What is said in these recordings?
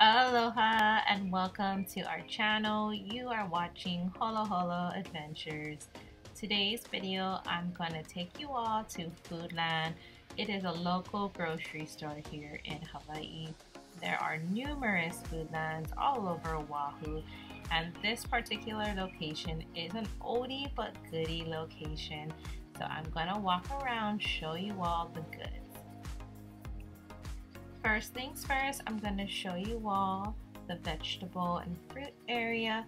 Aloha and welcome to our channel. You are watching Holo Holo Adventures. Today's video, I'm gonna take you all to Foodland. It is a local grocery store here in Hawaii. There are numerous Foodlands all over Oahu, and this particular location is an oldie but goodie location. So I'm gonna walk around, show you all the goods. First things first, I'm gonna show you all the vegetable and fruit area.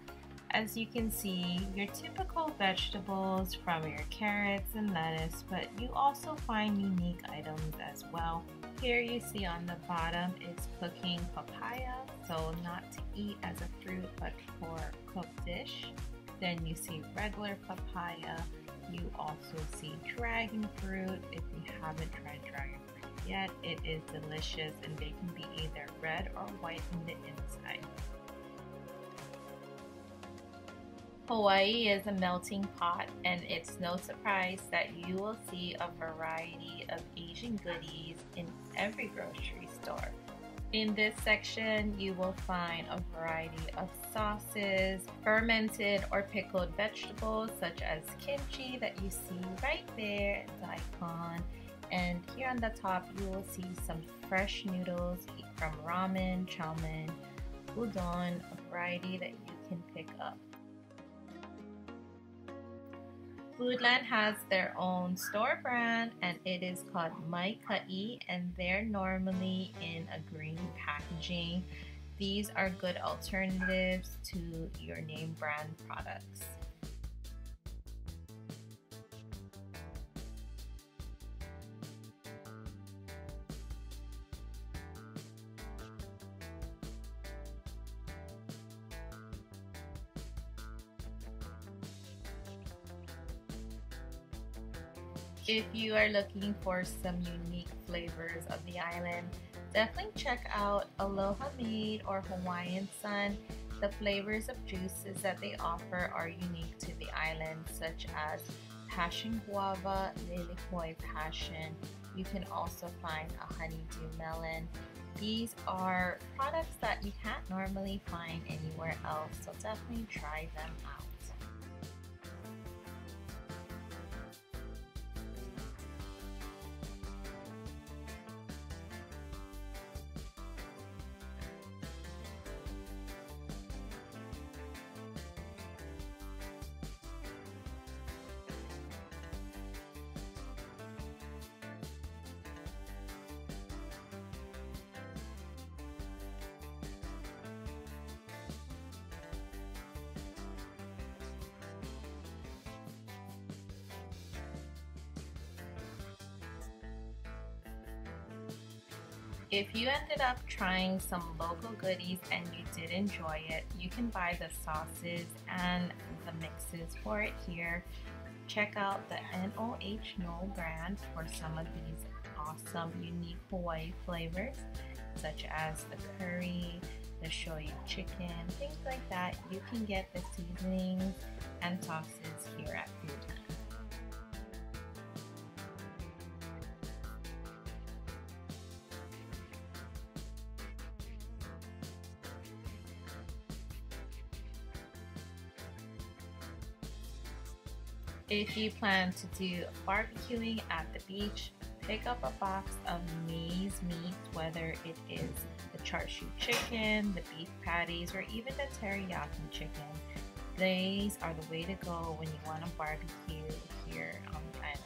As you can see, your typical vegetables from your carrots and lettuce, but you also find unique items as well. Here you see on the bottom is cooking papaya, so not to eat as a fruit but for cooked dish. Then you see regular papaya. You also see dragon fruit. If you haven't tried dragon fruit yet, it is delicious and they can be either red or white on the inside. Hawaii is a melting pot, and it's no surprise that you will see a variety of Asian goodies in every grocery store. In this section, you will find a variety of sauces, fermented or pickled vegetables such as kimchi that you see right there, daikon, and here on the top you will see some fresh noodles from ramen, chow mein, udon, a variety that you can pick up. Foodland has their own store brand, and it is called Maika'i, and they're normally in a green packaging. These are good alternatives to your name brand products. If you are looking for some unique flavors of the island, definitely check out Aloha Maid or Hawaiian Sun. The flavors of juices that they offer are unique to the island, such as passion guava, leleihoi passion. You can also find a honeydew melon. These are products that you can't normally find anywhere else, so definitely try them out. If you ended up trying some local goodies and you did enjoy it, you can buy the sauces and the mixes for it here. Check out the NOH brand for some of these awesome, unique Hawaii flavors, such as the curry, the shoyu chicken, things like that. You can get the seasonings and sauces here at Foodland. If you plan to do barbecuing at the beach, pick up a box of maize meat, whether it is the char siu chicken, the beef patties, or even the teriyaki chicken. These are the way to go when you want to barbecue here on the island.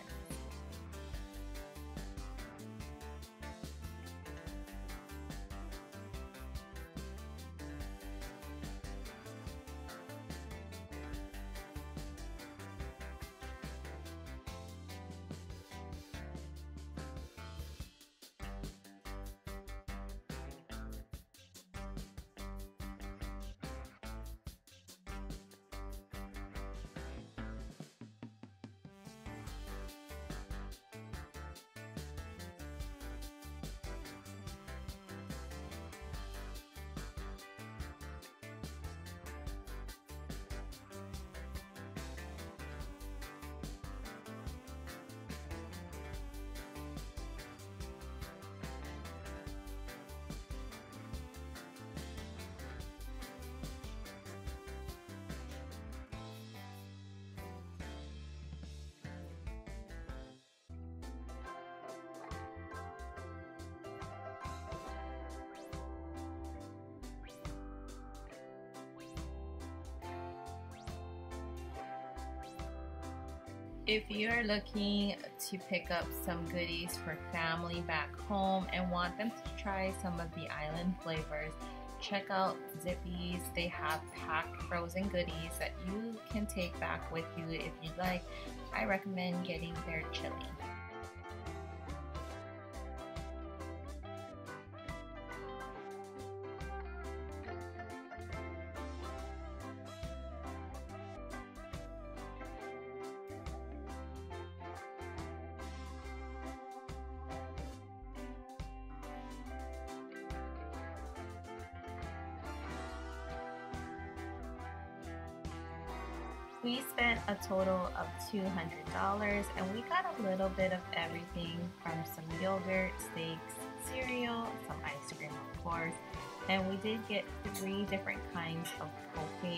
If you're looking to pick up some goodies for family back home and want them to try some of the island flavors, check out Zippy's. They have packed frozen goodies that you can take back with you if you'd like. I recommend getting their chili. We spent a total of $200 and we got a little bit of everything from some yogurt, steaks, cereal, some ice cream of course, and we did get 3 different kinds of poke.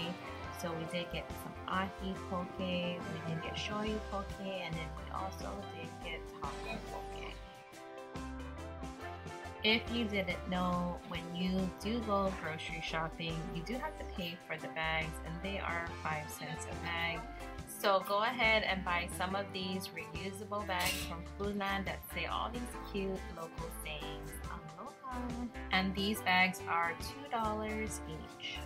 So we did get some ahi poke, we did get shoyu poke, and then we also did get taco poke. If you didn't know, when you do go grocery shopping, you do have to pay for the bags, and they are 5 cents a bag. So go ahead and buy some of these reusable bags from Foodland that say all these cute local sayings, aloha. And these bags are $2 each.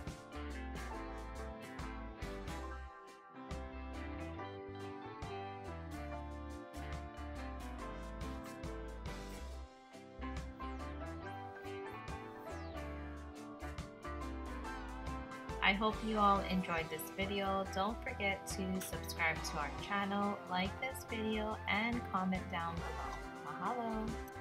I hope you all enjoyed this video. Don't forget to subscribe to our channel, like this video, and comment down below. Mahalo!